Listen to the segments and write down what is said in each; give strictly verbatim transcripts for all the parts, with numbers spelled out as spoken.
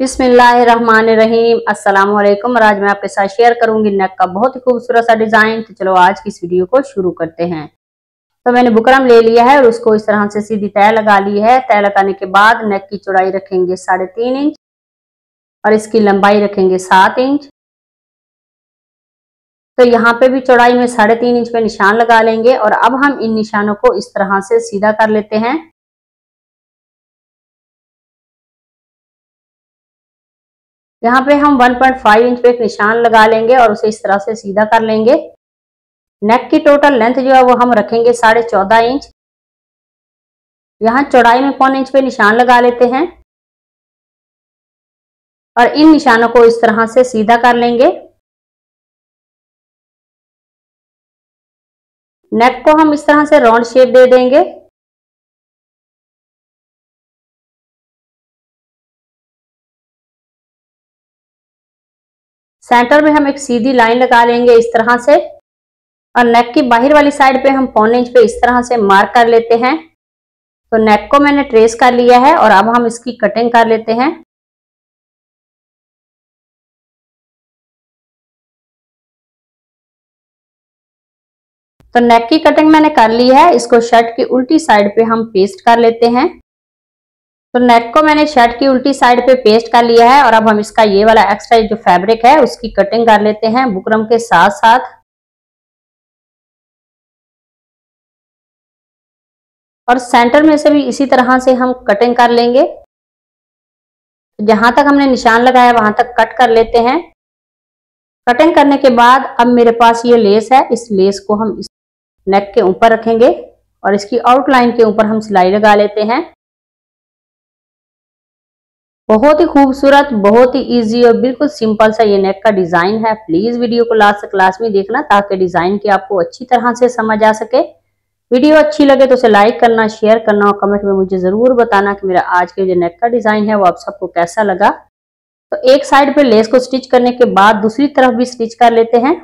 बिस्मिल्लाहिर्रहमानिर्रहीम, अस्सलाम वालेकुम। और आज मैं आपके साथ शेयर करूंगी नेक का बहुत ही खूबसूरत सा डिजाइन। तो चलो आज की इस वीडियो को शुरू करते हैं। तो मैंने बुकरम ले लिया है और उसको इस तरह से सीधी तय लगा ली है। तय लगाने के बाद नेक की चौड़ाई रखेंगे साढ़े तीन इंच और इसकी लंबाई रखेंगे सात इंच। तो यहाँ पे भी चौड़ाई में साढ़े तीन इंच पे निशान लगा लेंगे। और अब हम इन निशानों को इस तरह से सीधा कर लेते हैं। यहाँ पे हम वन पॉइंट फाइव इंच पे एक निशान लगा लेंगे और उसे इस तरह से सीधा कर लेंगे। नेक की टोटल लेंथ जो है वो हम रखेंगे साढ़े चौदह इंच। यहाँ चौड़ाई में पौने इंच पे निशान लगा लेते हैं और इन निशानों को इस तरह से सीधा कर लेंगे। नेक को हम इस तरह से राउंड शेप दे देंगे। सेंटर में हम एक सीधी लाइन लगा लेंगे इस तरह से और नेक की बाहर वाली साइड पे हम पौने इंच पे इस तरह से मार्क कर लेते हैं। तो नेक को मैंने ट्रेस कर लिया है और अब हम इसकी कटिंग कर लेते हैं। तो नेक की कटिंग मैंने कर ली है। इसको शर्ट की उल्टी साइड पे हम पेस्ट कर लेते हैं। तो नेक को मैंने शर्ट की उल्टी साइड पे पेस्ट कर लिया है और अब हम इसका ये वाला एक्स्ट्रा जो फैब्रिक है उसकी कटिंग कर लेते हैं बुकरम के साथ साथ। और सेंटर में से भी इसी तरह से हम कटिंग कर लेंगे। जहां तक हमने निशान लगाया वहां तक कट कर लेते हैं। कटिंग करने के बाद अब मेरे पास ये लेस है। इस लेस को हम इस नेक के ऊपर रखेंगे और इसकी आउटलाइन के ऊपर हम सिलाई लगा लेते हैं। बहुत ही खूबसूरत, बहुत ही इजी और बिल्कुल सिंपल सा ये नेक का डिजाइन है। प्लीज वीडियो को लास्ट तक क्लास में देखना ताकि डिजाइन की आपको अच्छी तरह से समझ आ सके। वीडियो अच्छी लगे तो उसे लाइक करना, शेयर करना और कमेंट में मुझे जरूर बताना कि मेरा आज के जो नेक का डिजाइन है वो आप सबको कैसा लगा। तो एक साइड पे लेस को स्टिच करने के बाद दूसरी तरफ भी स्टिच कर लेते हैं।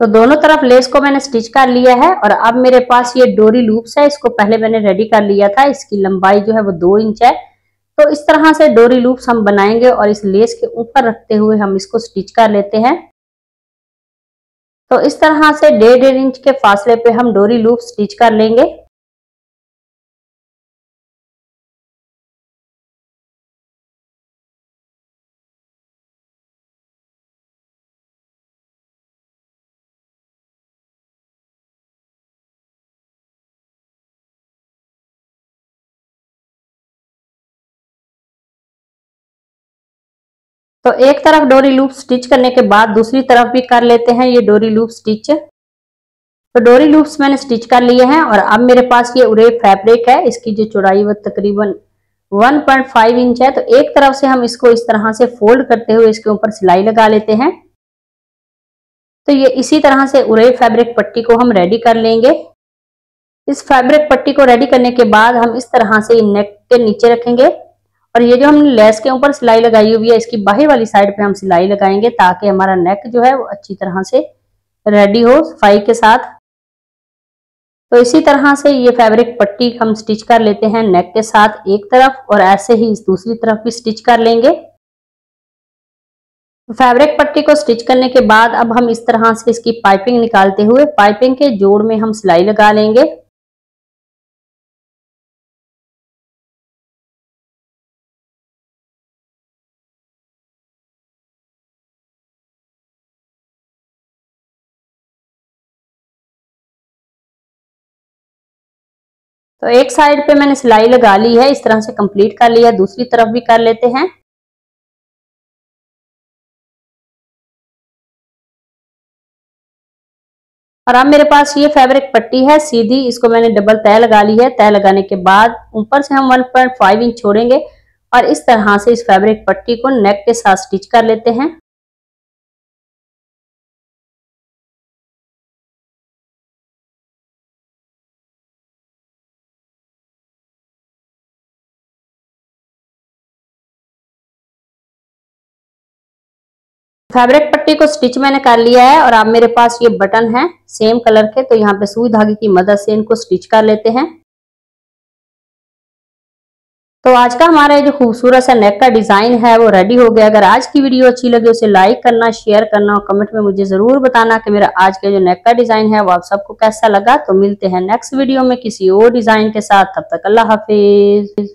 तो दोनों तरफ लेस को मैंने स्टिच कर लिया है और अब मेरे पास ये डोरी लूप्स है। इसको पहले मैंने रेडी कर लिया था। इसकी लंबाई जो है वो दो इंच है। तो इस तरह से डोरी लूप्स हम बनाएंगे और इस लेस के ऊपर रखते हुए हम इसको स्टिच कर लेते हैं। तो इस तरह से डेढ़ डेढ़ इंच के फासले पे हम डोरी लूप स्टिच कर लेंगे। तो एक तरफ डोरी लूप स्टिच करने के बाद दूसरी तरफ भी कर लेते हैं ये डोरी लूप स्टिच। तो डोरी लूप्स मैंने स्टिच कर लिए हैं और अब मेरे पास ये उरेप फैब्रिक है। इसकी जो चौड़ाई वो तकरीबन वन पॉइंट फाइव इंच है। तो एक तरफ से हम इसको इस तरह से फोल्ड करते हुए इसके ऊपर सिलाई लगा लेते हैं। तो ये इसी तरह से उरेप फैब्रिक पट्टी को हम रेडी कर लेंगे। इस फैब्रिक पट्टी को रेडी करने के बाद हम इस तरह से नेक के नीचे रखेंगे और ये जो हमने लेस के ऊपर सिलाई लगाई हुई है इसकी बाहर वाली साइड पे हम सिलाई लगाएंगे ताकि हमारा नेक जो है वो अच्छी तरह से रेडी हो सफाई के साथ। तो इसी तरह से ये फैब्रिक पट्टी हम स्टिच कर लेते हैं नेक के साथ एक तरफ और ऐसे ही इस दूसरी तरफ भी स्टिच कर लेंगे। फैब्रिक पट्टी को स्टिच करने के बाद अब हम इस तरह से इसकी पाइपिंग निकालते हुए पाइपिंग के जोड़ में हम सिलाई लगा लेंगे। तो एक साइड पे मैंने सिलाई लगा ली है। इस तरह से कंप्लीट कर लिया। दूसरी तरफ भी कर लेते हैं। और अब मेरे पास ये फैब्रिक पट्टी है सीधी। इसको मैंने डबल तय लगा ली है। तय लगाने के बाद ऊपर से हम वन पॉइंट फाइव इंच छोड़ेंगे और इस तरह से इस फैब्रिक पट्टी को नेक के साथ स्टिच कर लेते हैं। फैब्रिक पट्टी को स्टिच मैंने कर लिया है और अब मेरे पास ये बटन है सेम कलर के, तो यहाँ पे सुई धागे की मदद से इनको स्टिच कर लेते हैं। तो आज का हमारा ये जो खूबसूरत सा नेक का डिजाइन है वो रेडी हो गया। अगर आज की वीडियो अच्छी लगे उसे लाइक करना, शेयर करना और कमेंट में मुझे जरूर बताना कि मेरा आज का जो नेक का डिजाइन है वो आप सबको कैसा लगा। तो मिलते हैं नेक्स्ट वीडियो में किसी और डिजाइन के साथ, तब तक अल्लाह हाफिज।